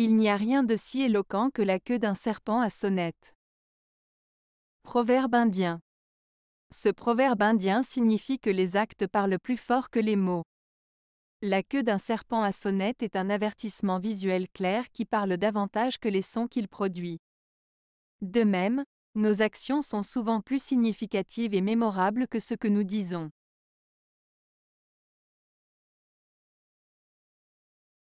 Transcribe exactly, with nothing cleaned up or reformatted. Il n'y a rien de si éloquent que la queue d'un serpent à sonnette. Proverbe indien. Ce proverbe indien signifie que les actes parlent plus fort que les mots. La queue d'un serpent à sonnette est un avertissement visuel clair qui parle davantage que les sons qu'il produit. De même, nos actions sont souvent plus significatives et mémorables que ce que nous disons.